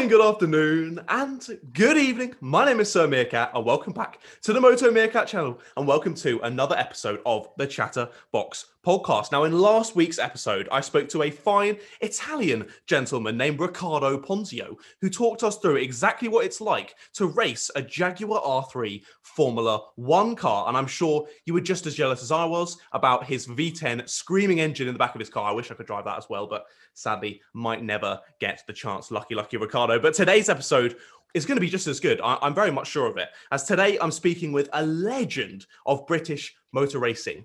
morning, good afternoon, and good evening. My name is Sir Meerkat, and welcome back to the Moto Meerkat channel, and welcome to another episode of the Chatterbox Podcast. Now, in last week's episode, I spoke to a fine Italian gentleman named Riccardo Ponzio, who talked us through exactly what it's like to race a Jaguar R3 Formula One car, and I'm sure you were just as jealous as I was about his V10 screaming engine in the back of his car. I wish I could drive that as well, but sadly, might never get the chance. Lucky Riccardo. But today's episode is going to be just as good. I'm very much sure of it, as today I'm speaking with a legend of British motor racing.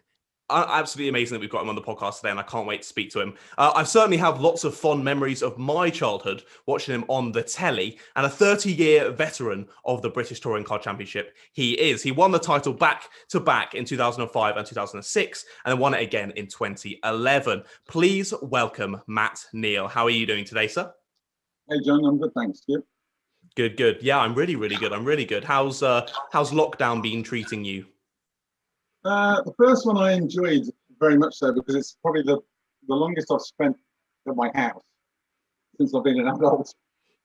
Absolutely amazing that we've got him on the podcast today, and I can't wait to speak to him. I certainly have lots of fond memories of my childhood watching him on the telly, and a 30-year veteran of the British Touring Car Championship he is. He won the title back-to-back in 2005 and 2006, and then won it again in 2011. Please welcome Matt Neal. How are you doing today, sir? Hey, John, I'm good, thanks. You? Good. Yeah, I'm really good. How's lockdown been treating you? The first one I enjoyed very much so, because it's probably the longest I've spent at my house since I've been an adult.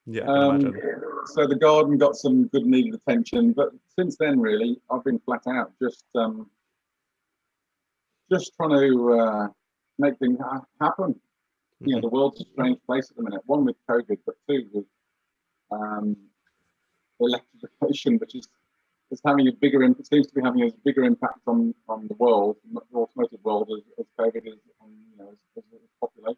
Yeah, so the garden got some good needed attention, but since then, really, I've been flat out, just trying to make things happen. Mm-hmm. You know, the world's a strange place at the minute. One with COVID, but two with electrification, which is seems to be having a bigger impact on the world, the automotive world, as COVID is on, you know, as the population.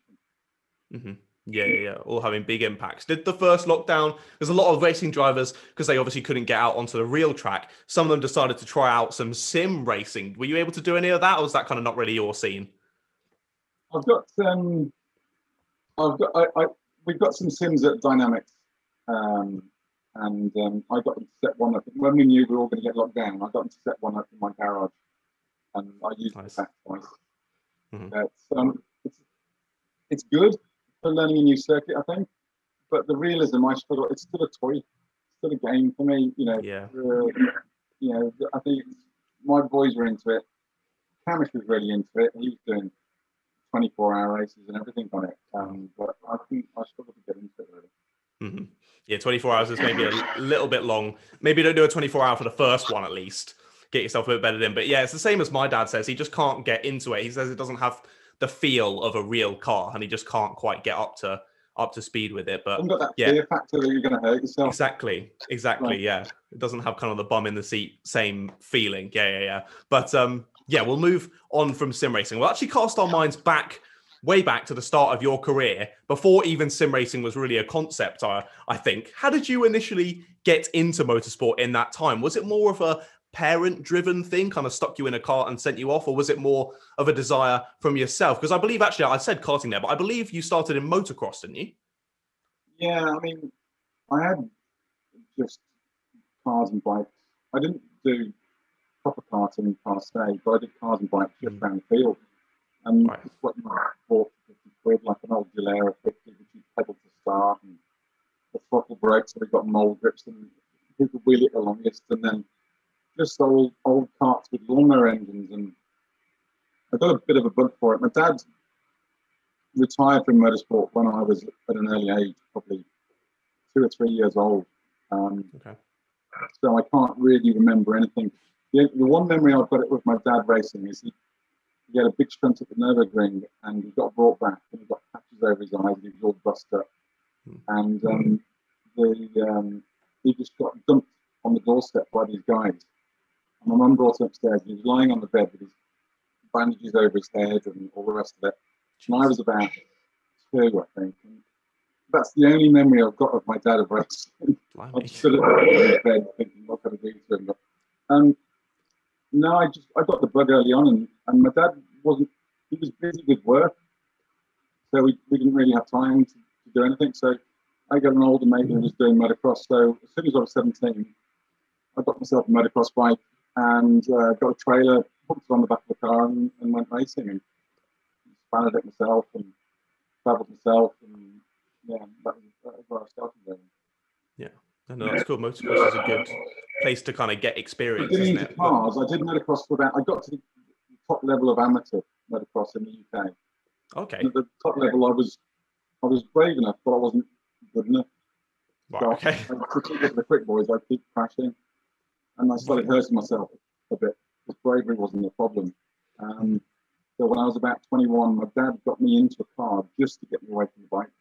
Mm-hmm. Yeah, all having big impacts. Did the first lockdown, there's a lot of racing drivers, because they obviously couldn't get out onto the real track, some of them decided to try out some sim racing. Were you able to do any of that, or was that kind of not really your scene? We've got some sims at Dynamics. And I got into set one up. When we knew we were all going to get locked down, I got into set one up in my garage, and I used it back twice. Mm-hmm. It's good for learning a new circuit, I think. But the realism, I struggle. It's still a toy, still a game for me. You know. Yeah. You know, I think my boys were into it. Hamish was really into it. He was doing 24-hour races and everything on it. But I think I struggled to get into it, really. Mm-hmm. Yeah, 24 hours is maybe a little bit long. Maybe don't do a 24-hour for the first one, at least. Get yourself a bit better in. But yeah, it's the same as my dad says. He just can't get into it. He says it doesn't have the feel of a real car, and he just can't quite get up to speed with it. But got that fear factor that you're going to hurt yourself. Exactly. Right. Yeah, it doesn't have kind of the bum in the seat same feeling. Yeah. But yeah, we'll move on from sim racing. We'll actually cast our minds way back to the start of your career, before even sim racing was really a concept, I think. How did you initially get into motorsport in that time? Was it more of a parent-driven thing, kind of stuck you in a cart and sent you off, or was it more of a desire from yourself? Because I believe, actually, I said karting there, but I believe you started in motocross, didn't you? Yeah, I mean, I had just cars and bikes. I didn't do proper karting per se, but I did cars and bikes just around the field. And right. Just what you bought for 50 quid, like an old Gilera 50, which you pedal to start, and the throttle brake, so we got mole grips, and who could wheel it the longest, and then just old carts with lawnmower engines. And I got a bit of a bug for it. My dad retired from motorsport when I was at an early age, probably 2 or 3 years old. Okay. So I can't really remember anything. The one memory I've got it with my dad racing is he had a big shunt at the Nürburgring, and he got brought back, and he got patches over his eyes, and he was all bust up. And he just got dumped on the doorstep by these guys. And my mum brought him upstairs, and he was lying on the bed with his bandages over his head and all the rest of it. And I was about 2, I think. And that's the only memory I've got of my dad of racing. I'm still in the bed thinking, what can I do to him? No, I got the bug early on, and my dad he was busy with work, so we didn't really have time to do anything. So I got an older mate who was doing motocross. So as soon as I was 17, I got myself a motocross bike and got a trailer, put it on the back of the car, and went racing, and spanned it myself and travelled myself, and yeah, that was where I started doing. Yeah. No, that's cool. Motocross is a good place to kind of get experience, isn't it? Cars. I did motocross for that. I got to the top level of amateur motocross in the UK. Okay. And at the top level, I was brave enough, but I wasn't good enough. Right, so okay. I keep looking at the quick boys, I keep crashing, and I started hurting myself a bit because bravery wasn't a problem. So when I was about 21, my dad got me into a car just to get me away from the bikes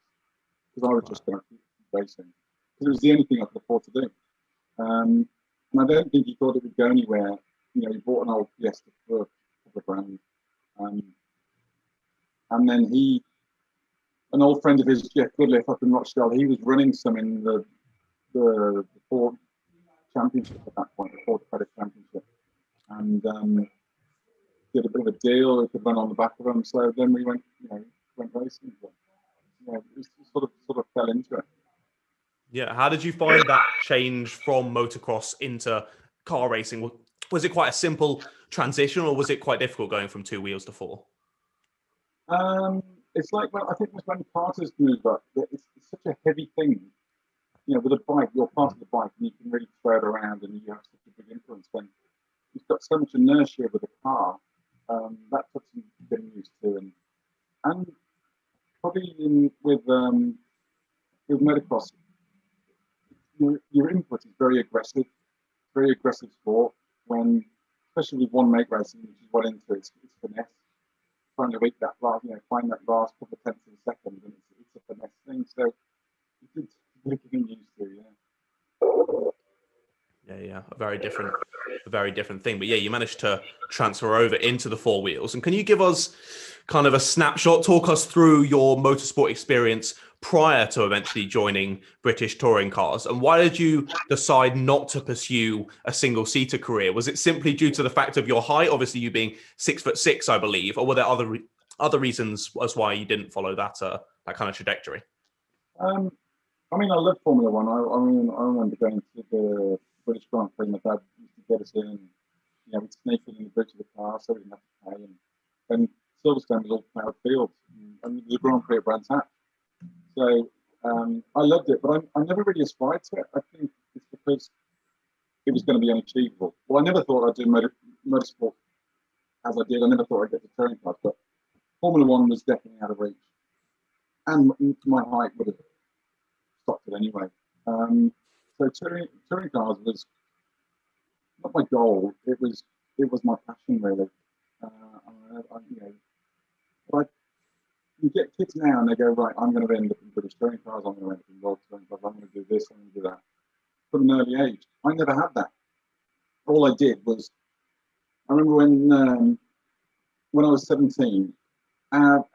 because I was just going to keep racing because it was the only thing I could afford to do. And I don't think he thought it would go anywhere. You know, he bought an old Fiesta for the brand, and then he, an old friend of his, Jeff Goodliff up in Rochdale, he was running some in the Ford Championship at that point, the Ford Credit Championship, and did a bit of a deal. He could run on the back of them, so then we went, you know, went racing. But, you know, it sort of fell into it. Yeah, how did you find that change from motocross into car racing? Was it quite a simple transition, or was it quite difficult going from two wheels to four? It's like, well, I think it's when partners move up, it's such a heavy thing. You know, with a bike, you're part of the bike and you can really throw it around and you have such a big influence. When you've got so much inertia with a car, that puts you getting used to. And probably with motocross, your input is very aggressive sport. When, especially with one make racing, which is well into it's finesse. Trying to reach that last, you know, find that last couple of tenths of a second, and it's a finesse thing. So it's really getting used to, yeah. Yeah, a very different thing. But yeah, you managed to transfer over into the four wheels. And can you give us kind of a snapshot? Talk us through your motorsport experience prior to eventually joining British Touring Cars, and why did you decide not to pursue a single-seater career? Was it simply due to the fact of your height, obviously you being 6'6", I believe, or were there other reasons as why you didn't follow that kind of trajectory? I mean, I loved Formula One. I remember going to the British Grand Prix. My dad used to get us in, and, you know, we'd sneak in the bridge of the car, so we didn't have to pay. And Silverstone was all ploughed fields, and the Grand Prix at Brands Hatch. So I loved it, but I never really aspired to it. I think it's because it was going to be unachievable. Well, I never thought I'd do motorsport as I did. I never thought I'd get to touring cars, but Formula One was definitely out of reach. And my height would have stopped it anyway. So touring cars was not my goal. It was my passion, really. You get kids now and they go, right, I'm going to end up in British Touring Cars, I'm going to end up in World Touring Cars, I'm going to do this, I'm going to do that. From an early age, I never had that. All I did was, I remember when I was 17, our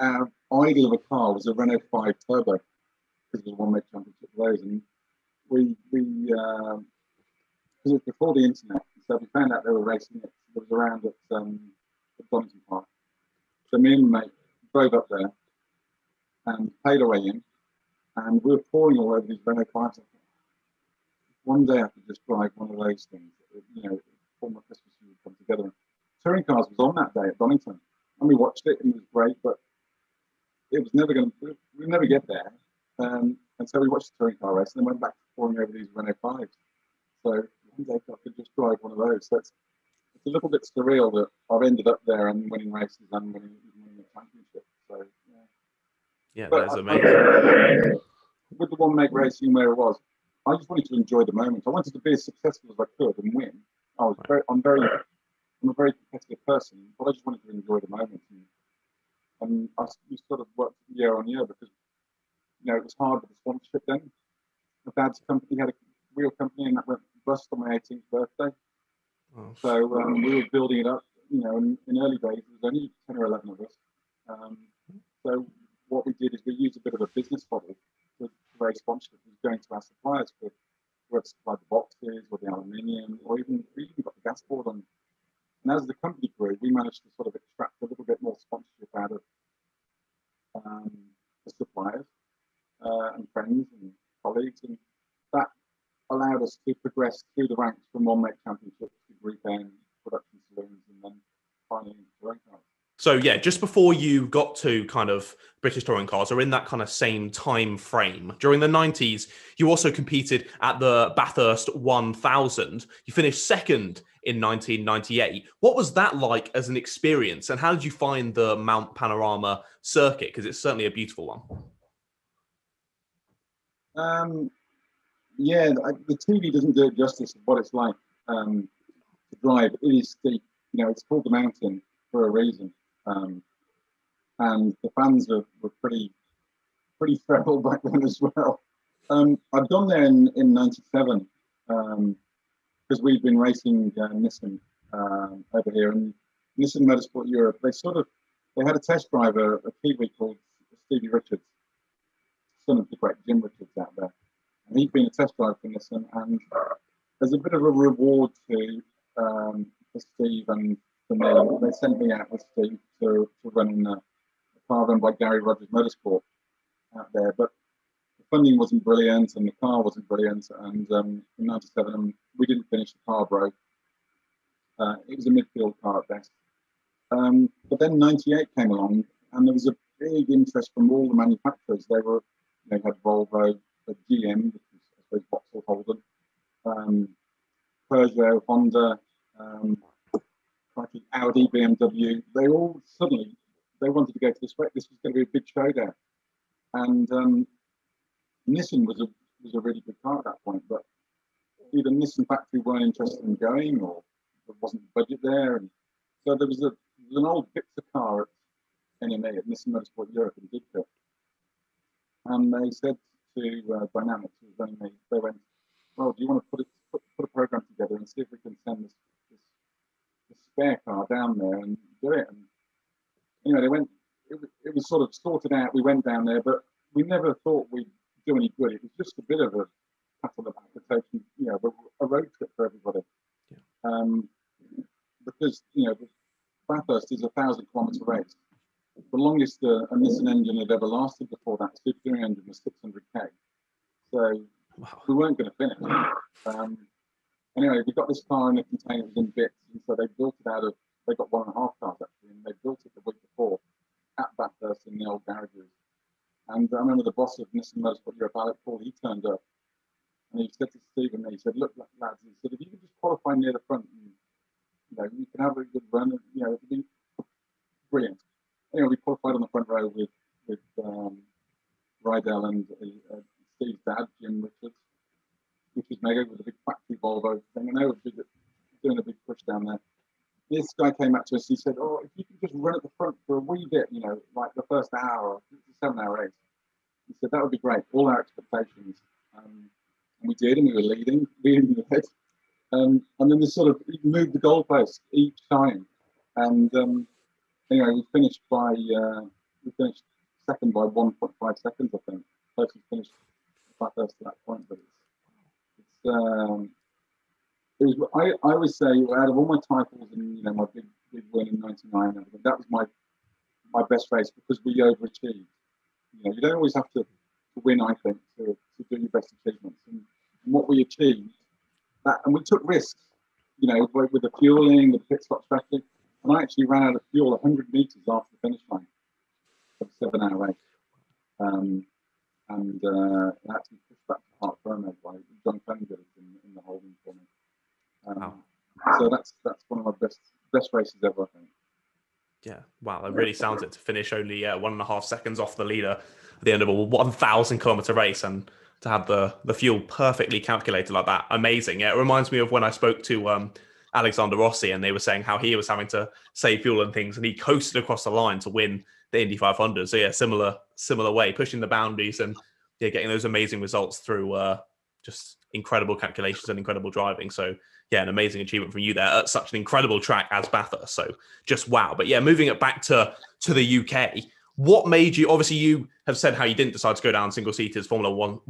idol of a car was a Renault 5 Turbo, because it was a one-make championship for those. And we because it was before the internet, so we found out they were racing it. It was around at Donington Park. So me and my mate drove up there and paid our way in, and we were pouring all over these Renault 5s. One day I could just drive one of those things, you know, all my Christmas would come together. Touring Cars was on that day at Donington, and we watched it, and it was great, but it was never going to, we'd never get there. And so we watched the touring car race and then went back to pouring over these Renault 5s. So one day I could just drive one of those. So it's a little bit surreal that I've ended up there and winning races and winning the championship. So, yeah, that's amazing. With the one make racing where it was, I just wanted to enjoy the moment. I wanted to be as successful as I could and win. I'm a very competitive person, but I just wanted to enjoy the moment. And we sort of worked year on year because, you know, it was hard with the sponsorship then. My dad's company had a real company, and that went bust on my 18th birthday. Oh, so we were building it up. You know, in early days, there was only 10 or 11 of us. So what we did is we used a bit of a business model to raise sponsorship. We were going to our suppliers for who had supplied the boxes or the aluminium, or even we even got the gas board on. And as the company grew, we managed to sort of extract a little bit more sponsorship out of the suppliers and friends and colleagues, and that allowed us to progress through the ranks from one make championships to group N, production saloons, and then finally into touring cars. So yeah, just before you got to kind of British Touring Cars, or in that kind of same time frame, during the 90s, you also competed at the Bathurst 1000. You finished second in 1998. What was that like as an experience, and how did you find the Mount Panorama circuit? Because it's certainly a beautiful one. Yeah, the TV doesn't do it justice of what it's like to drive. It is the, it's called the mountain for a reason, and the fans were pretty feral back then as well. I've done there in '97 because we've been racing Nissan over here, and Nissan Motorsport Europe. They had a test driver, a Kiwi called Stevie Richards, son of the great Jim Richards out there. And he'd been a test driver for Nissan, and there's a bit of a reward for Steve and for me. They sent me out with Steve to run a car run by Gary Rogers Motorsport out there. But the funding wasn't brilliant, and the car wasn't brilliant. And in '97, we didn't finish, the car broke. It was a midfield car at best. But then '98 came along, and there was a big interest from all the manufacturers. They had Volvo, GM, which is, I suppose, Vauxhall, Holden, Peugeot, Honda, Audi, BMW. They all suddenly, they wanted to go to this race. This was going to be a big showdown. And Nissan was a really good car at that point, but either Nissan factory weren't interested in going, or there wasn't the budget there. And so there was an old Victor car at NMA, at Nissan Motorsport Europe in Didcot. And they said to Dynamics, who was running me, they went, well, do you want to put a program together and see if we can send this spare car down there and do it? And they went, it was sort of sorted out. We went down there, but we never thought we'd do any good. It was just a bit of a pat on the back, a road trip for everybody. Yeah. Because Bathurst is a 1,000-kilometer race. The longest a Nissan engine had ever lasted before that Super Touring engine was 600k. So wow. We weren't going to finish. Anyway, we got this car in a container, it was in bits, and so they built it out of. They got 1.5 cars actually, and they built it the week before at Bathurst in the old garages. And I remember the boss of Nissan Motorsport Europe, Alec Paul, he turned up and he said to Steve and me, he said, "Look, lads," he said, "if you can just qualify near the front, and, you can have a good run. And, it'd be brilliant." Anyway, we qualified on the front row with Rydell and Steve's dad, Jim Richards, which was mega, with a big factory Volvo thing. And they were doing a big push down there. This guy came up to us, he said, "Oh, if you could just run at the front for a wee bit, like the first hour, the 7-hour race." He said, "That would be great, all our expectations." And we did, and we were leading the head. And then he moved the goalpost each time. And anyway, we finished second by 1.5 seconds, I think. First we finished Bathurst to that point, but it was. I always say, out of all my titles and my big win in '99, and everything, that was my best race because we overachieved. You don't always have to win, I think, to do your best achievements. And what we achieved, and we took risks. With the fueling, with the pit stop strategy. And I actually ran out of fuel 100 meters after the finish line of a 7-hour race. And I actually pushed back to Alfa Romeo by John Clengold in the Holden for me. So that's one of my best races ever, I think. Yeah, wow, that really sounds it, to finish only 1.5 seconds off the leader at the end of a 1,000-kilometer race, and to have the fuel perfectly calculated like that. Amazing. Yeah, it reminds me of when I spoke to Alexander Rossi, and they were saying how he was having to save fuel and things, and he coasted across the line to win the Indy 500. So yeah, similar way, pushing the boundaries and getting those amazing results through just incredible calculations and incredible driving. So yeah, an amazing achievement from you there at such an incredible track as Bathurst. So just wow. But yeah, moving it back to the UK, what made you, obviously you have said how you didn't decide to go down single-seaters, Formula One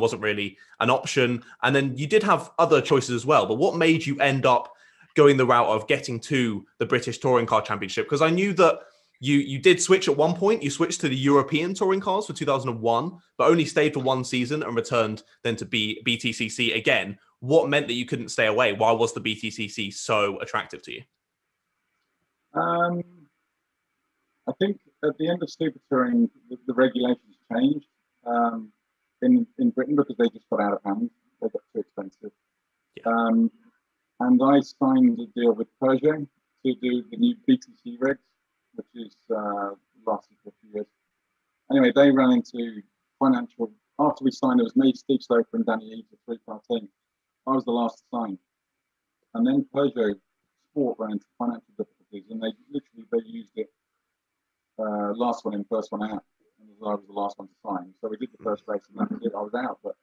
wasn't really an option. And then you did have other choices as well, but what made you end up going the route of getting to the British Touring Car Championship? Because I knew that you did switch at one point. You switched to the European Touring Cars for 2001, but only stayed for one season and returned then to BTCC again. What meant that you couldn't stay away? Why was the BTCC so attractive to you? I think at the end of Super Touring, the regulations changed in Britain because they just got out of hand. They got too expensive. Yeah. And I signed a deal with Peugeot to do the new BTC regs, which is lasted for a few years. Anyway, they ran into financial After we signed, it was me, Steve Sloper and Danny Eaves, a three-car team. I was the last to sign. And then Peugeot Sport ran into financial difficulties, and they used it last one in, first one out. And I was the last one to sign. So we did the first race, and that was it. I was out. But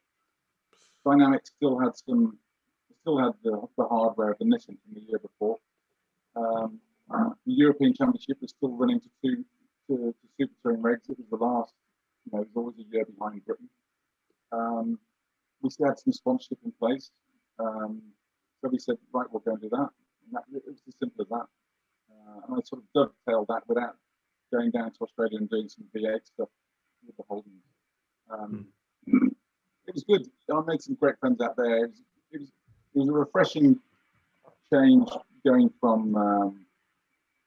Dynamics still had some, still had the hardware of the Nissan from the year before. The European Championship was still running to two Super Touring regs. It was the last. You know, it was always a year behind Britain. We still had some sponsorship in place. So we said, right, we'll go and do that. And that, it was as simple as that. And I sort of dovetailed that without going down to Australia and doing some V8 stuff with the Holden. It was good. I made some great friends out there. It was a refreshing change going from,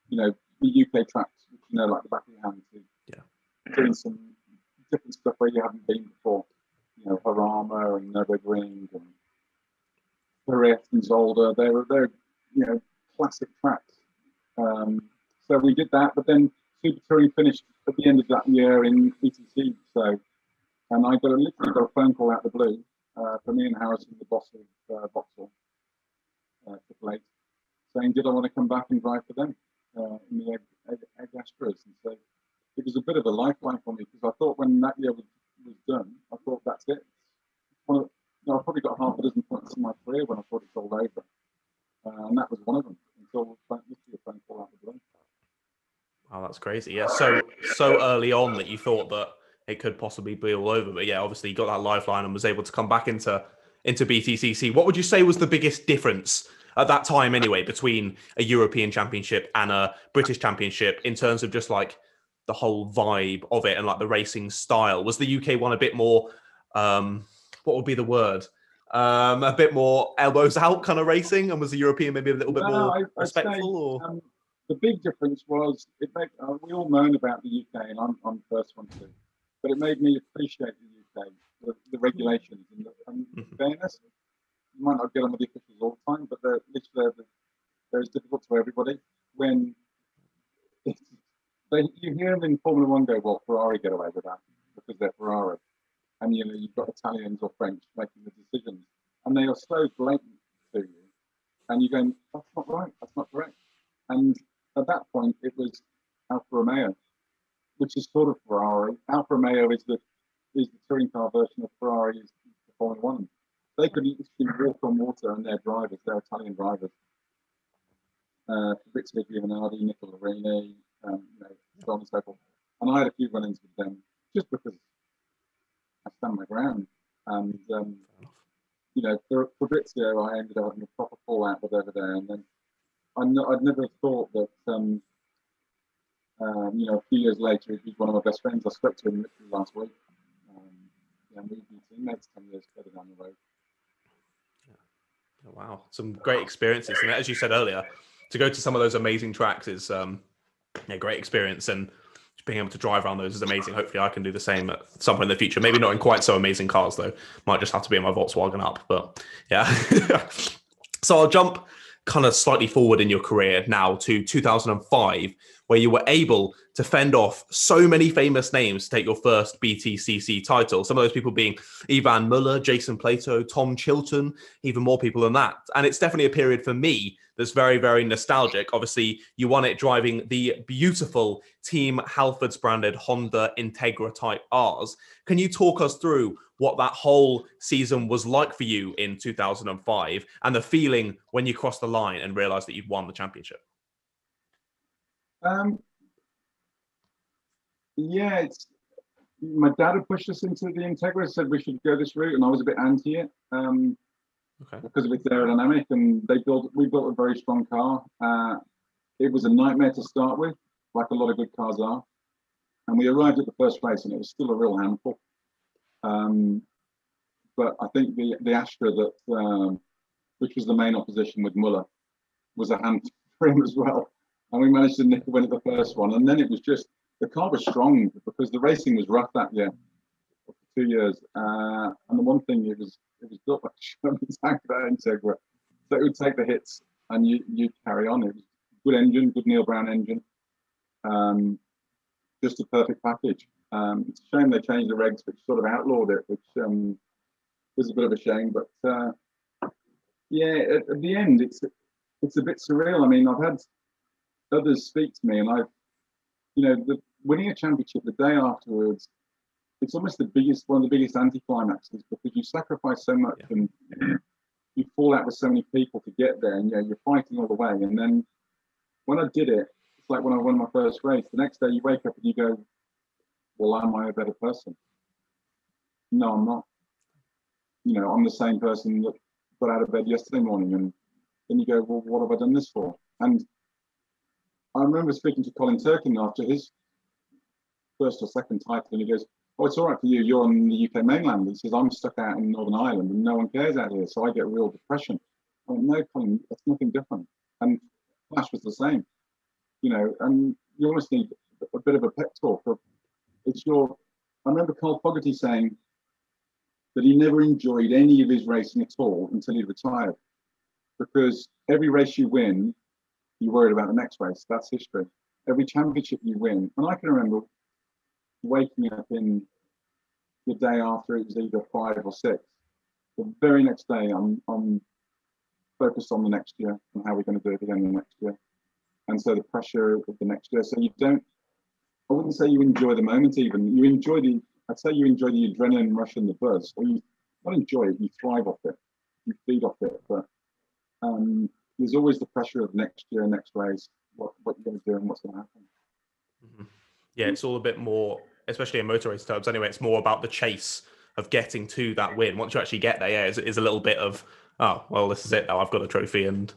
you know, the UK tracks, you know, like the back of your hand, to doing some different stuff where you haven't been before. You know, Panorama and Nürburgring and Forrest and Zolder. They're you know, classic tracks. So we did that, but then Super Touring finished at the end of that year in ETC. So, and I literally got a phone call out of the blue from Ian Harrison, the boss of Vauxhall, saying, "Did I want to come back and drive for them in the Egg Astros?" And so it was a bit of a lifeline for me, because I thought when that year was done, I thought that's it. I've probably got half a dozen points in my career when I thought it's all over, and that was one of them. Until literally a phone call out of the blue. Oh, that's crazy! Yeah, so early on that you thought that it could possibly be all over, but yeah, obviously you got that lifeline and was able to come back into BTCC. What would you say was the biggest difference at that time, anyway, between a European Championship and a British Championship in terms of just like the whole vibe of it and like the racing style? Was the UK one a bit more, what would be the word? A bit more elbows out kind of racing, and was the European maybe a little bit more respectful? The big difference was, we all moan about the UK, and I'm the first one too, but it made me appreciate the UK, the regulations and fairness. You might not get on with the officials all the time, but they're as difficult for everybody. When you hear them in Formula One go, well, Ferrari get away with that because they're Ferrari, and you know you've got Italians or French making the decisions, and they are so blatant to you, and you're going, that's not right, that's not correct, and at that point, it was Alfa Romeo, which is sort of Ferrari. Alfa Romeo is the touring car version of Ferrari, is the Formula One. They could literally walk on water, and their Italian drivers, Fabrizio Giovanardi, Nicola Rini, you know, so on and so forth. And I had a few run-ins with them just because I stand my ground. And you know, for Fabrizio, I ended up having a proper fallout with over there, and then I'd never thought that, you know, a few years later, he's one of my best friends. I spoke to him literally last week. And we've been teammates 10 years further down the road. Yeah. Oh, wow. Some great experiences. And as you said earlier, to go to some of those amazing tracks is a great experience. And being able to drive around those is amazing. Hopefully I can do the same at some point in the future. Maybe not in quite so amazing cars, though. Might just have to be in my Volkswagen up. But yeah. So I'll jump kind of slightly forward in your career now to 2005, where you were able to fend off so many famous names to take your first BTCC title. Some of those people being Ivan Müller, Jason Plato, Tom Chilton, even more people than that. And it's definitely a period for me that's very, very nostalgic. Obviously, you won it driving the beautiful Team Halfords branded Honda Integra Type Rs. Can you talk us through what that whole season was like for you in 2005 and the feeling when you crossed the line and realised that you'd won the championship? Yeah, it's my dad had pushed us into the Integra, said we should go this route, and I was a bit anti it because of its aerodynamic, and we built a very strong car. It was a nightmare to start with, like a lot of good cars are, and we arrived at the first race and it was still a real handful. But I think the Astra that which was the main opposition with Muller was a handful for him as well, and we managed to nick a win at the first one. And then it was just, the car was strong because the racing was rough that year for 2 years. And the one thing, it was built like a Sherman tank, that Integra. So it would take the hits and you'd carry on. It was good engine, good Neil Brown engine. Just a perfect package. It's a shame they changed the regs, which sort of outlawed it, which was a bit of a shame. But yeah, at the end, it's a bit surreal. I mean, I've had others speak to me, and I've, you know, winning a championship the day afterwards, it's almost the biggest, one of the biggest anticlimaxes, because you sacrifice so much, yeah, and you fall out with so many people to get there, and yeah, you're fighting all the way. And then when I did it, it's like when I won my first race, the next day you wake up and you go, well, am I a better person? No, I'm not. You know, I'm the same person that got out of bed yesterday morning. And then you go, well, what have I done this for? And I remember speaking to Colin Turkin after his first or second title, and he goes, oh, it's all right for you, you're on the UK mainland. He says, I'm stuck out in Northern Ireland and no one cares out here, so I get real depression. I went, no, Colin, that's nothing different. And Flash was the same, you know, and you almost need a bit of a pep talk. It's your, I remember Carl Fogarty saying that he never enjoyed any of his racing at all until he retired, because every race you win, you're worried about the next race. That's history. Every championship you win. And I can remember waking up in the day after it was either 5 or 6. The very next day, I'm focused on the next year and how we're going to do it again the next year. And so the pressure of the next year. So you don't, I wouldn't say you enjoy the moment even. You enjoy the, I'd say you enjoy the adrenaline rush and the buzz. Or you not enjoy it, you thrive off it. You feed off it. But there's always the pressure of next year, next race, what you're going to do and what's going to happen. Mm-hmm. Yeah, it's all a bit more, especially in motor race terms anyway, it's more about the chase of getting to that win. Once you actually get there, yeah, it's a little bit of, oh, well, this is it now. I've got a trophy and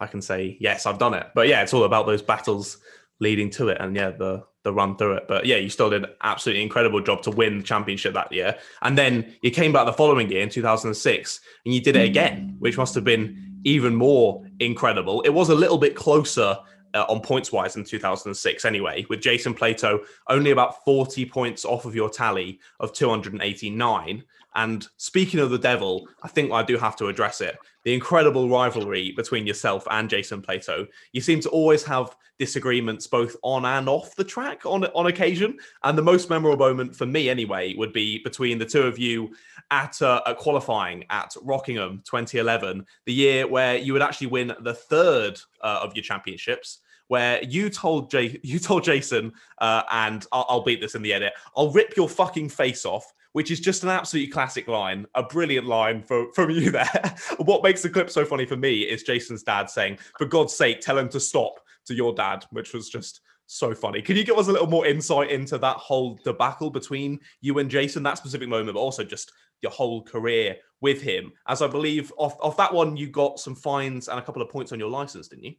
I can say, yes, I've done it. But yeah, it's all about those battles leading to it and yeah, the run through it. But yeah, you still did an absolutely incredible job to win the championship that year. And then you came back the following year in 2006 and you did it again, which must have been even more incredible. It was a little bit closer on points wise in 2006 anyway, with Jason Plato only about 40 points off of your tally of 289. And speaking of the devil, I think I do have to address it. The incredible rivalry between yourself and Jason Plato. You seem to always have disagreements both on and off the track on occasion. And the most memorable moment for me anyway would be between the two of you at qualifying at Rockingham 2011, the year where you would actually win the third of your championships, where you told Jason, and I'll beat this in the edit, I'll rip your fucking face off, which is just an absolutely classic line, a brilliant line from you there. What makes the clip so funny for me is Jason's dad saying, for God's sake, tell him to stop, to your dad, which was just so funny. Can you give us a little more insight into that whole debacle between you and Jason, that specific moment, but also just your whole career with him? As I believe off that one, you got some fines and a couple of points on your license, didn't you?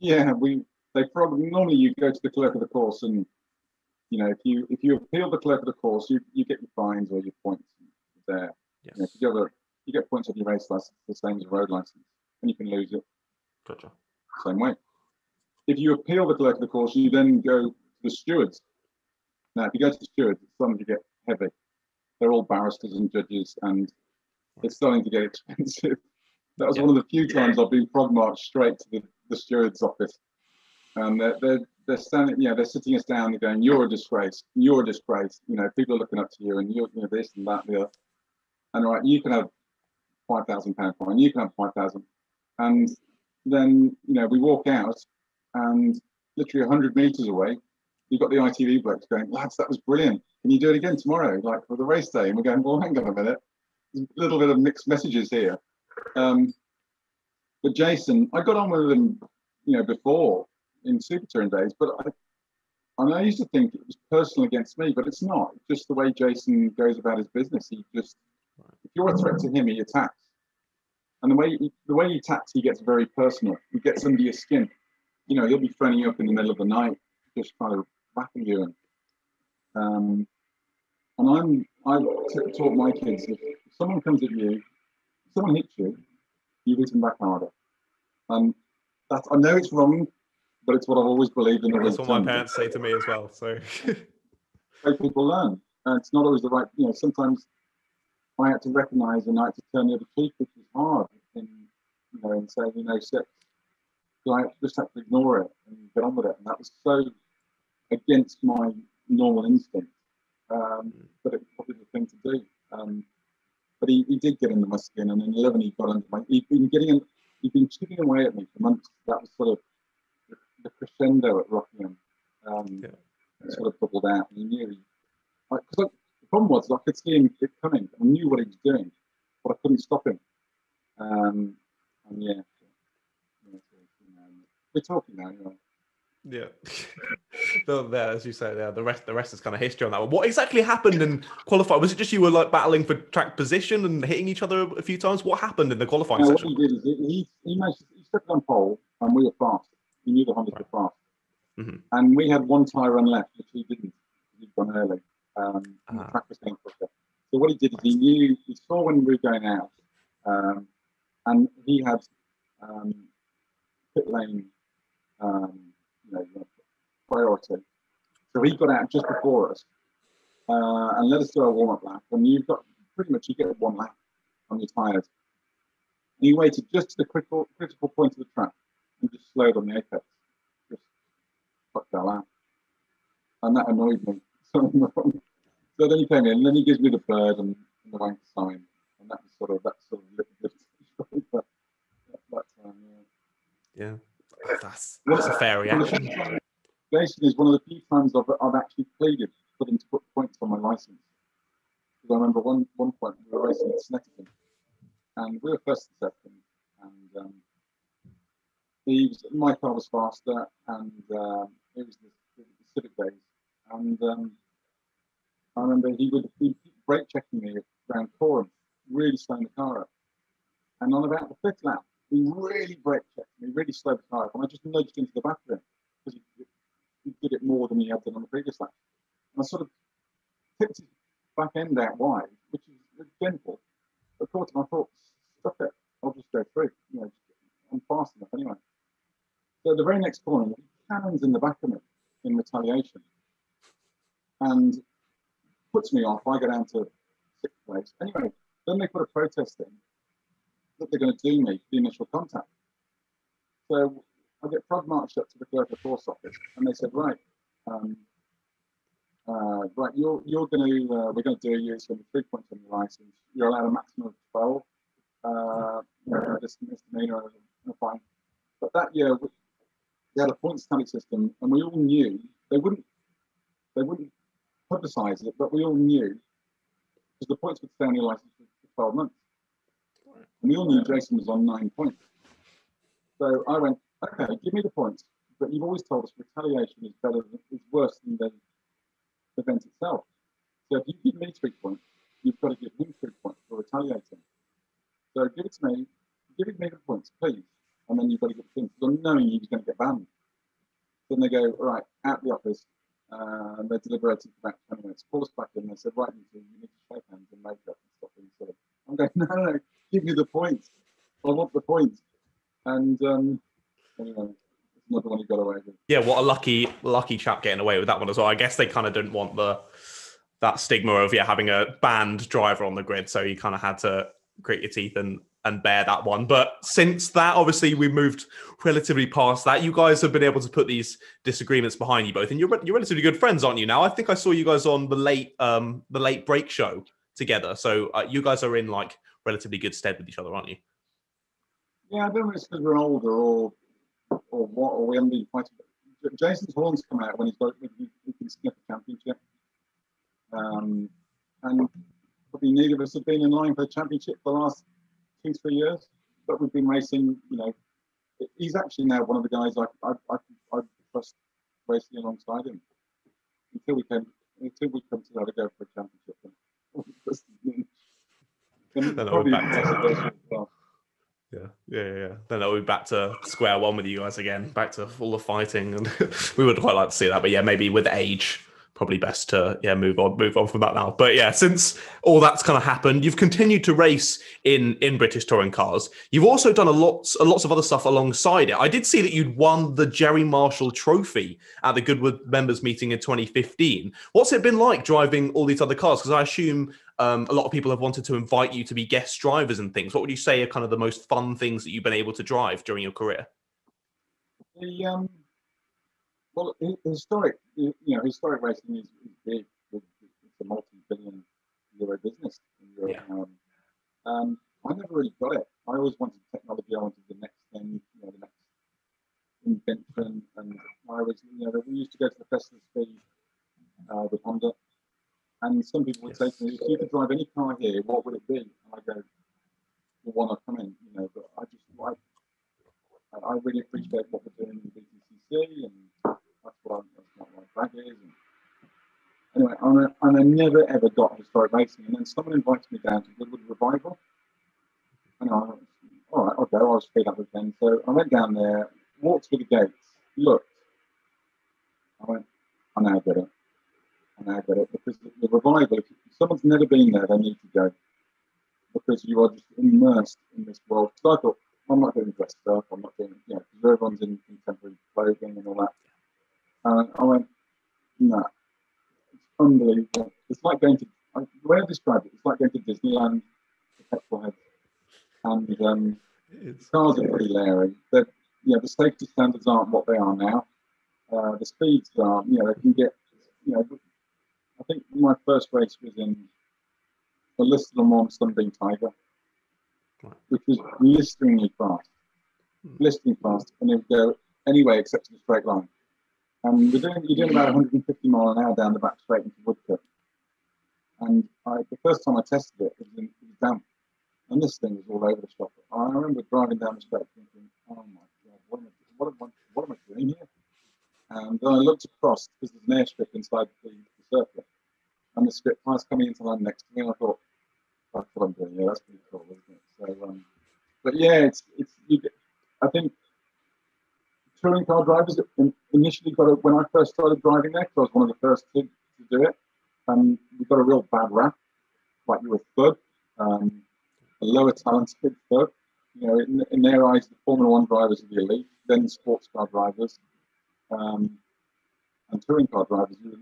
Yeah, they probably, normally you go to the clerk of the course and, you know, if you appeal the clerk of the course, you get your fines or your points there. Yes. You know, you get points on your race license, the same as a road license, and you can lose it. Gotcha. Same way. If you appeal the clerk of the course, you then go to the stewards. Now, if you go to the stewards, it's starting to get heavy. They're all barristers and judges, and it's starting to get expensive. That was one of the few times I've been frog marched straight to the steward's office. And they're standing, you know, they're sitting us down and going, you're a disgrace, you're a disgrace. You know, people are looking up to you and you're, you know, this and that and the other. And right, you can have £5,000 fine, you can have 5,000. And then, you know, we walk out and literally 100 metres away, you've got the ITV blokes going, lads, that was brilliant. Can you do it again tomorrow, like for the race day? And we're going, well, hang on a minute. There's a little bit of mixed messages here. But Jason, I got on with him, you know, before in Super Touring days, but I used to think it was personal against me, but it's not. It's just the way Jason goes about his business. He just, if you're a threat to him, he attacks. And the way he attacks, he gets very personal. He gets under your skin. You know, he'll be phoning you up in the middle of the night, just trying to rattle you. And I taught my kids, if someone comes at you, if someone hits you, you hit them back harder. That's, I know it's wrong, but it's what I've always believed in. That's what my parents say to me as well. So people learn, and it's not always the right. You know, sometimes I had to recognise and I had to turn the other cheek, which is hard. And you know, and say, you know, shit. So I just had to ignore it and get on with it. And that was so against my normal instinct. But it was probably the thing to do. But he did get under my skin, and in 11 he got under my. He'd been chipping away at me for months. That was sort of the crescendo at Rockingham. Sort of bubbled out, and he knew. The problem was I could see him coming. I knew what he was doing, but I couldn't stop him. We're talking now, anyway. Yeah. As you say, yeah, the rest is kind of history on that one. What exactly happened in qualifying? Was it just you were like battling for track position and hitting each other a few times? What happened in the qualifying session? What he did is he stepped on pole and we were fast. He knew the Honda was fast. Mm-hmm. And we had one tyre run left, which he didn't. He'd gone early. And the track was going quicker. So what he did is he saw when we were going out, and he had pit lane priority. So he got out just before us and let us do a warm-up lap. And you've got pretty much, you get one lap on your tyres. And he waited just to the critical point of the track and just slowed on the apex. Just fucked our lap. And that annoyed me. So then he came in, and then he gives me the bird and the wank sign. And that was sort of that time, yeah. That's a fair reaction. Basically, it's one of the few times I've actually pleaded for them to put points on my license. Because I remember one point we were racing at Snetterton, and we were first and second, and my car was faster, and it was the Civic days, and I remember he'd keep brake checking me around Coram, really slowing the car up, and on about the fifth lap. He really brake checked me, really slowed the car up, and I just nudged into the back of him because he did it more than he had done on the previous lap. And I sort of tipped his back end out wide, which is gentle. But of course, I thought, stuff it, I'll just go through. I'm fast enough anyway. So the very next corner, he cannons in the back of me in retaliation and puts me off. I go down to sixth place. Anyway, then they put a protest in. That they're going to do me the initial contact. So I get frog marched up to the clerk of force office, and they said, "Right, you're going to we're going to do you. It's going to be 3 points on your license. You're allowed a maximum of 12. This misdemeanor and a fine." But that year they had a points tally system, and we all knew they wouldn't publicise it, but we all knew because the points would stay on your license for 12 months. And we all knew Jason was on 9 points. So I went, okay, give me the points. But you've always told us retaliation is worse than the event itself. So if you give me 3 points, you've got to give him 3 points for retaliating. So give it to me, give me the points, please. And then you've got to give it to him, because I'm knowing he's going to get banned. Then they go, all right, out the office. They're deliberating for about 20 minutes. Call us back in. They said, right, you need to shake hands and make up and stuff. And so I'm going, no. Give me the points. I want the points. And anyway, it's another one he got away with. Yeah, what a lucky chap getting away with that one as well. I guess they kind of didn't want that stigma of having a banned driver on the grid, so you kind of had to grit your teeth and bear that one. But since that, obviously, we moved relatively past that. You guys have been able to put these disagreements behind you both, and you're relatively good friends, aren't you? Now, I think I saw you guys on the late break show together. So you guys are in relatively good stead with each other, aren't you? Yeah, I don't know if it's because we're older or what, or we haven't been fighting. Jason's horns come out when he can sniff a championship. And probably neither of us have been in line for the championship for the last 2-3 years, but we've been racing, He's actually now one of the guys I trust racing alongside him until we come together to go for a championship. Then I'll be back to square one with you guys again, back to all the fighting, and we would quite like to see that, but maybe with age probably best to move on from that now. But since all that's kind of happened, you've continued to race in British touring cars. You've also done lots of other stuff alongside it. I did see that you'd won the Jerry Marshall Trophy at the Goodwood members meeting in 2015. What's it been like driving all these other cars? Because I assume a lot of people have wanted to invite you to be guest drivers and things. What would you say are kind of the most fun things that you've been able to drive during your career? Well, historic racing is big. It's a multi-billion-euro business in Europe. Yeah. I never really got it. I always wanted technology. I wanted the next thing, the next invention. And I was, we used to go to the Festivus Speed with Honda. And some people would say to me, if you could drive any car here, what would it be? And I go, the one I come in, but I really appreciate what we're doing in the BTCC, and that's what my bag is. And anyway, and I never ever got historic racing. And then someone invited me down to Goodwood Revival. And I was, all right, okay, I'll speed up again. So I went down there, walked through the gates, looked. I went, I now get it. I now get it. Because the revival, if someone's never been there, they need to go. Because you are just immersed in this world. So I thought, I'm not doing dressed up, I'm not doing, everyone's in contemporary clothing and all that. And I went, no, it's unbelievable. It's like going to, the way I described it, it's like going to Disneyland, the petrol head. And cars are pretty leery. The safety standards aren't what they are now. The speeds are, they can get, I think my first race was in the Liston on Sunbeam Tiger, which was blisteringly fast, and it would go anyway except in a straight line. And you're doing about 150 miles an hour down the back straight into Woodcut. And the first time I tested it, it was damp, and this thing was all over the shop. I remember driving down the straight thinking, "Oh my God, what am I doing here?" And then I looked across because there's an airstrip inside the circuit, and the strip cars coming into line next to me, and I thought, "That's what I'm doing. Yeah, that's pretty cool, isn't it?" So, but yeah, I think touring car drivers initially when I first started driving there, because I was one of the first to do it, we got a real bad rap, like you were a thug, a lower talented thug. In their eyes, the Formula One drivers are the elite, then sports car drivers, and touring car drivers, you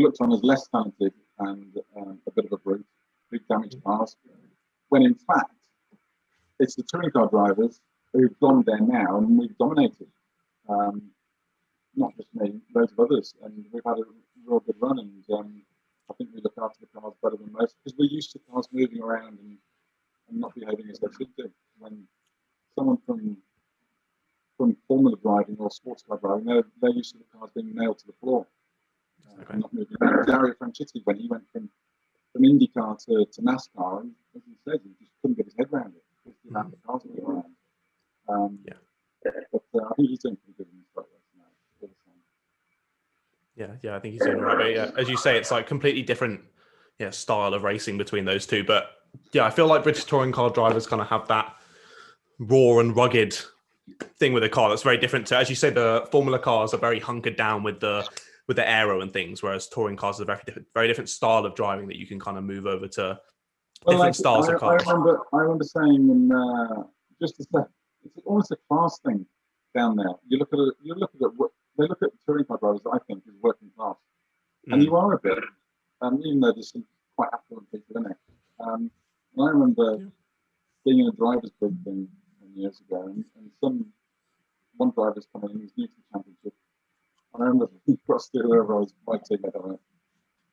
looked on as less talented and a bit of a brute, big damage cars. When in fact, it's the touring car drivers who've gone there now, and we've dominated. Not just me, loads of others, and we've had a real good run. And I think we look after the cars better than most because we're used to cars moving around and not behaving as they should do. When someone from Formula driving or sports car driving, they're used to the cars being nailed to the floor and not moving around. Dario Franchitti, when he went from IndyCar to NASCAR, and as he said, he just couldn't get his head around it. Just the amount of cars moving around. But I think he's doing pretty good in this right now. Yeah, I think he's doing right. But as you say, it's like completely different style of racing between those two. But I feel like British touring car drivers kind of have that raw and rugged thing with a car that's very different to, as you say, the Formula cars are very hunkered down with the aero and things, whereas touring cars are a very different style of driving that you can kind of move over to different styles of cars. I remember saying in just a second, it's almost a class thing down there. They look at touring car drivers, I think, as working class, and you are a bit, even though there's some quite affluent people in it. And I remember being in a driver's booth thing years ago, and one driver's coming in, he's new to the championship. And I remember he crossed through wherever I was fighting, I don't know,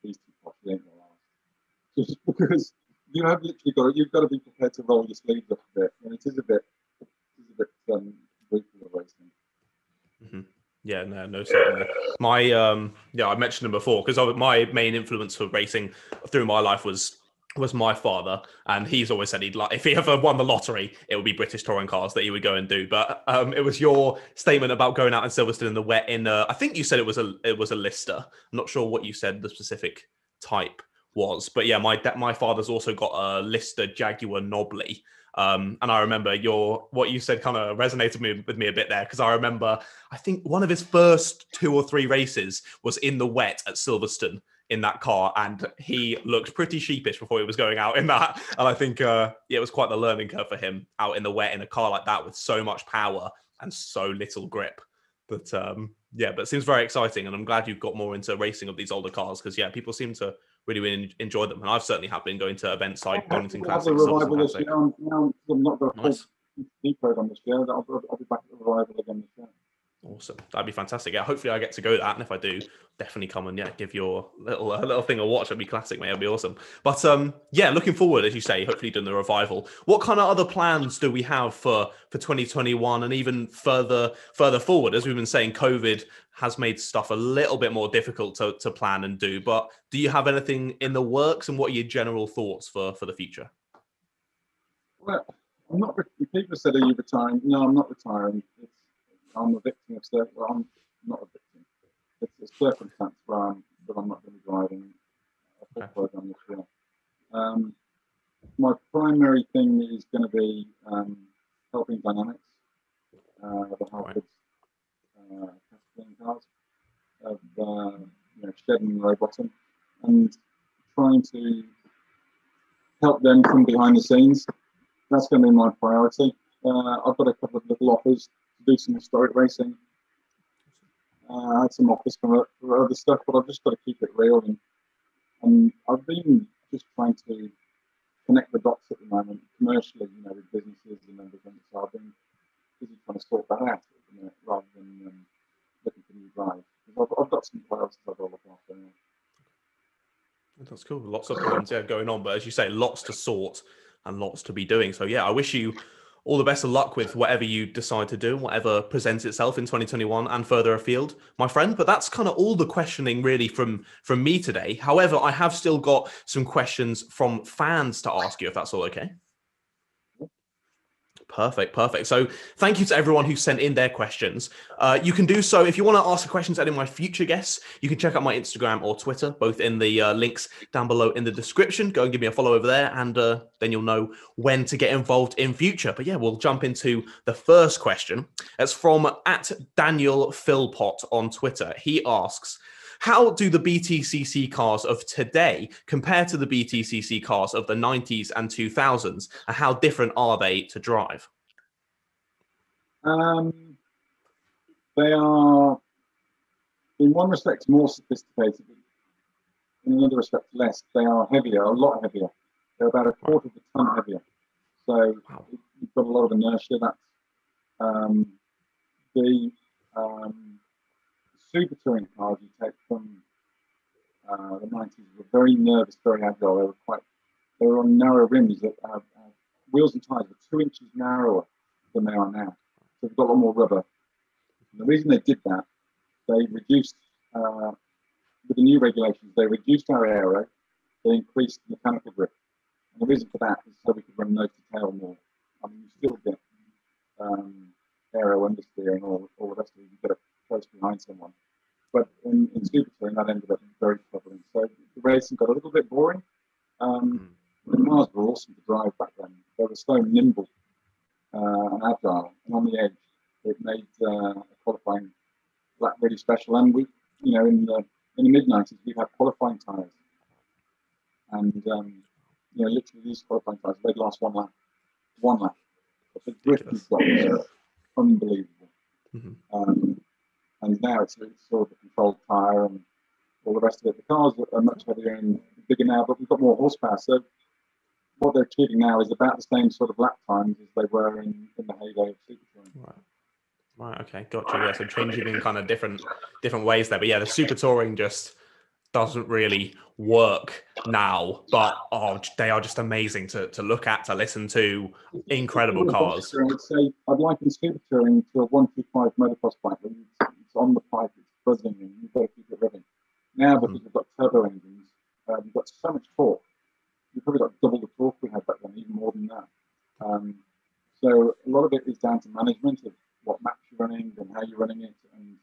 these two probably ain't gonna last. Just because you have literally you've got to be prepared to roll your sleeves up a bit, and it is a bit. Yeah, no, certainly. I mentioned him before because my main influence for racing through my life was my father, and he's always said he'd like if he ever won the lottery, it would be British touring cars that he would go and do. But it was your statement about going out in Silverstone in the wet. I think you said it was a Lister. I'm not sure what you said the specific type was, but yeah, my father's also got a Lister Jaguar Knobley. And I remember what you said kind of resonated with me a bit there, because I remember I think one of his first 2 or 3 races was in the wet at Silverstone in that car, and he looked pretty sheepish before he was going out in that. And I think it was quite the learning curve for him out in the wet in a car like that with so much power and so little grip. But but it seems very exciting, and I'm glad you've got more into racing of these older cars because people seem to really enjoy them, and I've certainly have been going to events like Donington Classic. I'm not going to depot on this year. I'll be back at the revival again this year. Awesome. That'd be fantastic. Yeah, hopefully I get to go to that. And if I do, definitely come and give your little thing a watch. That'd be classic, mate. That'd be awesome. But yeah, looking forward, as you say, hopefully doing the revival. What kind of other plans do we have for 2021 and even further forward? As we've been saying, COVID has made stuff a little bit more difficult to plan and do. But do you have anything in the works, and what are your general thoughts for the future? Well, I'm not. People said, "Are you retiring?" No, I'm not retiring. I'm a victim of circumstance. Well, I'm not a victim. It's a circumstance where I'm not going to be driving a full program this year. My primary thing is going to be helping Dynamics, the Harvard testing cars, of shedding and row bottom, and trying to help them from behind the scenes. That's going to be my priority. I've got a couple of little offers. Do some historic racing. I had some offers for other stuff, but I've just got to keep it real. And I've been just trying to connect the dots at the moment, commercially, with businesses and everything. So I've been busy trying to sort that out at the minute, rather than looking for new drives. I've got some priorities I've got to look after now. That's cool. Lots of plans going on, but as you say, lots to sort and lots to be doing. So yeah, I wish you all the best of luck with whatever you decide to do, whatever presents itself in 2021 and further afield, my friend. But that's kind of all the questioning really from me today. However, I have still got some questions from fans to ask you, if that's all okay. Perfect. So thank you to everyone who sent in their questions. You can do so if you want to ask the questions to any of my future guests. You can check out my Instagram or Twitter, both in the links down below in the description. Go and give me a follow over there, and then you'll know when to get involved in future. But yeah, we'll jump into the first question. It's from @DanielPhilpott on Twitter. He asks, how do the BTCC cars of today compare to the BTCC cars of the 90s and 2000s? And how different are they to drive? They are, in one respect, more sophisticated. In another respect, less. They are heavier, a lot heavier. They're about a quarter of a ton heavier. So you've got a lot of inertia. That's super touring cars you take from the 90s were very nervous, very agile. They were on narrow rims. Wheels and tyres were 2 inches narrower than they are now. So they've got a lot more rubber. And the reason they did that, they reduced, with the new regulations, they reduced our aero, they increased mechanical grip. And the reason for that is so we could run nose to tail more. I mean, you still get aero understeer and all the rest of it. You get close behind someone, but in super touring that ended up very troubling. So the racing got a little bit boring. The cars were awesome to drive back then. They were so nimble and agile, and on the edge. It made qualifying that really special. And we, in the mid '90s, we had qualifying tyres, and literally these qualifying tyres, they'd last one lap. But the grip and stuff was unbelievable. And now it's sort of a controlled tyre and all the rest of it. The cars are much heavier and bigger now, but we've got more horsepower. So what they're achieving now is about the same sort of lap times as they were in the heyday of super touring. Right. Okay. Gotcha. Yeah. So changing in kind of different ways there. But yeah, the super touring just doesn't really work now. But they are just amazing to look at, to listen to. Incredible cars. I'd say I'd liken super touring to a 125 motocross bike. It's on the pipe, it's buzzing, and you've got to keep it revving. Now, because we've got turbo engines, we've got so much torque. We've probably got double the torque we had back then, even more than that. So a lot of it is down to management of what maps you're running and how you're running it. And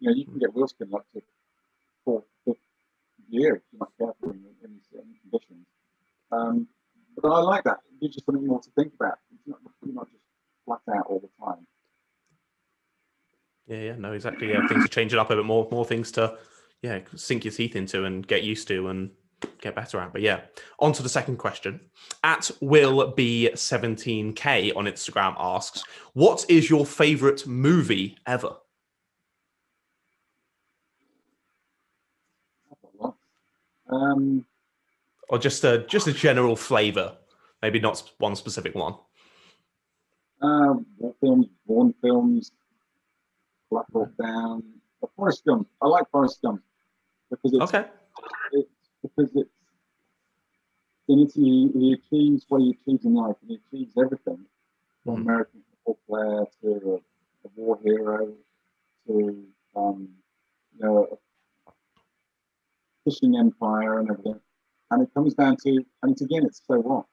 you can get wheel spin up to 4th, 5th year if you're not careful in certain conditions. But I like that. It gives you something more to think about. You're not just flat out all the time. Yeah, no, exactly. Yeah, things are changing up a bit more things to, sink your teeth into and get used to and get better at. But yeah, on to the second question. @WillB17K on Instagram asks, what is your favourite movie ever? Or just a general flavour, maybe not one specific one. War films, Black Hawk Down, Forrest Gump. I like Forrest Gump because it's okay. It's because it's in Italy. He achieves what he achieves in life, and he achieves everything from American football player to a war hero to you know, a fishing empire and everything. And it comes down to, and it's again, it's so wrong.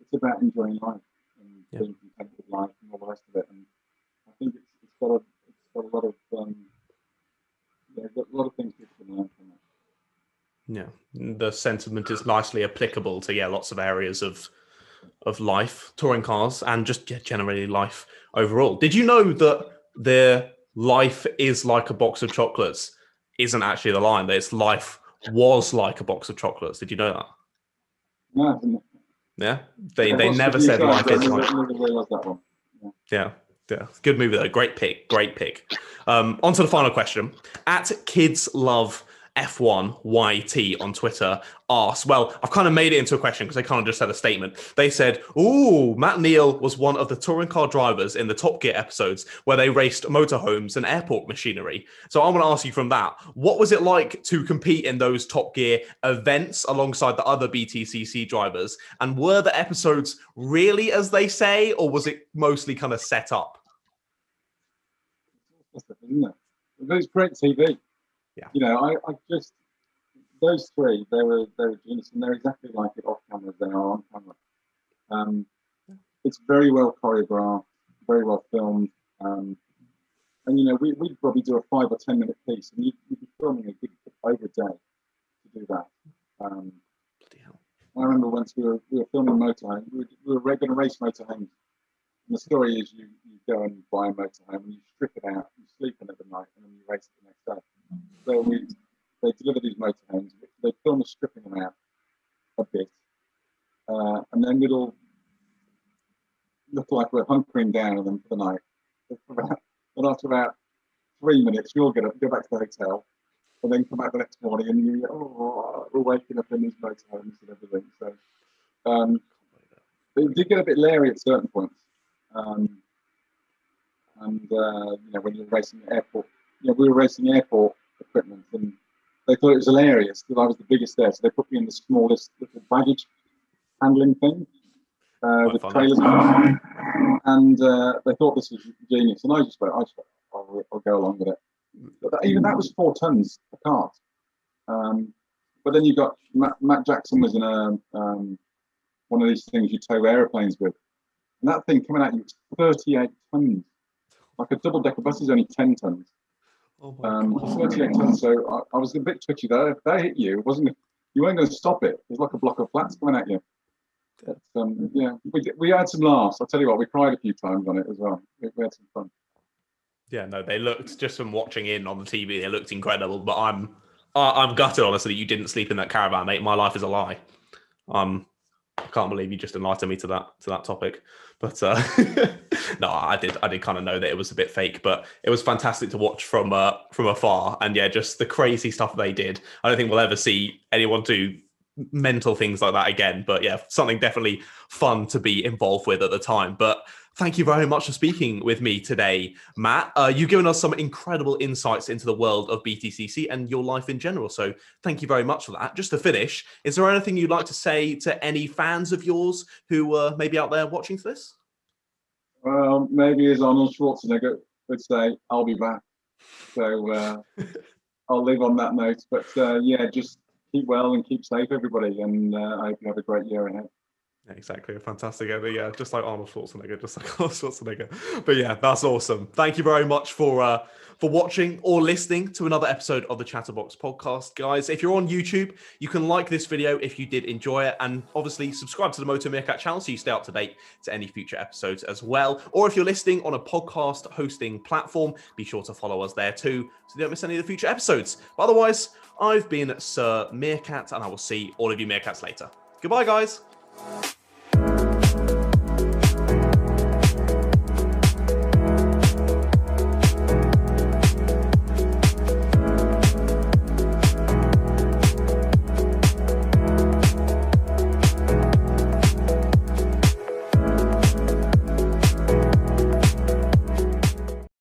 It's about enjoying life and being content with life and all the rest of it. And I think it's got a lot of things people can learn from it. Yeah, the sentiment is nicely applicable to lots of areas of life, touring cars, and just generally life overall. Did you know that their life is like a box of chocolates isn't actually the line? That it's life was like a box of chocolates. Did you know that? No. Yeah, they never said life is like. Yeah. Good movie though. Great pick. On to the final question. At Kids Love F1YT on Twitter asked, well, I've kind of made it into a question because they kind of just said a statement. They said, ooh, Matt Neal was one of the touring car drivers in the Top Gear episodes where they raced motorhomes and airport machinery. So I want to ask you from that, what was it like to compete in those Top Gear events alongside the other BTCC drivers? And were the episodes really as they say, or was it mostly kind of set up? That's the thing, isn't it? It was great TV. Yeah. You know, I just, those three, they were genius, and they're exactly like it off camera as they are on camera. It's very well choreographed, very well filmed. And, you know, we'd probably do a 5 or 10 minute piece, and you'd be filming a gig over a day to do that. Bloody hell. I remember once we were filming motorhome, we were going to race motorhomes. And the story is you go and buy a motorhome and you strip it out, you sleep in it the night, and then you race it the next day. So they deliver these motorhomes, they film us stripping them out a bit, and then we'd all look like we're hunkering down on them for the night. And after about 3 minutes, we all get up, go back to the hotel, and then come back the next morning and you we're waking up in these motorhomes and everything. So it did get a bit leery at certain points. You know, when you're racing the airport, you know, we were racing airport equipment, and they thought it was hilarious that I was the biggest there, so they put me in the smallest little baggage handling thing with trailers, and they thought this was genius, and I just went, I'll go along with it. But even that was 4 tons a cart. But then you got Matt Jackson was in a one of these things you tow airplanes with. And that thing coming at you was 38 tons. Like a double-decker bus is only 10 tons. Oh my God. 38 tons, so I was a bit twitchy there. If they hit you, you weren't going to stop it. It was like a block of flats coming at you. But, yeah, we had some laughs. I'll tell you what, we cried a few times on it as well. We had some fun. Yeah, no, they looked, just from watching in on the TV, they looked incredible. But I'm gutted, honestly, that you didn't sleep in that caravan, mate. My life is a lie. I can't believe you just enlightened me to that topic, but no, I did kind of know that it was a bit fake, but it was fantastic to watch from afar, and yeah, just the crazy stuff they did. I don't think we'll ever see anyone do mental things like that again, but yeah, something definitely fun to be involved with at the time. But thank you very much for speaking with me today, Matt. You've given us some incredible insights into the world of BTCC and your life in general. So thank you very much for that. Just to finish, is there anything you'd like to say to any fans of yours who are maybe out there watching this? Well, maybe as Arnold Schwarzenegger would say, I'll be back. So I'll leave on that note. But yeah, just keep well and keep safe, everybody. And I hope you have a great year ahead. Yeah, exactly, fantastic. Yeah, just like Arnold Schwarzenegger, But yeah, that's awesome. Thank you very much for watching or listening to another episode of the Chatterbox Podcast, guys. If you're on YouTube, you can like this video if you did enjoy it, and obviously subscribe to the Moto Meerkat channel so you stay up to date to any future episodes as well. Or if you're listening on a podcast hosting platform, be sure to follow us there too so you don't miss any of the future episodes. But otherwise, I've been Sir Meerkat, and I will see all of you Meerkats later. Goodbye, guys.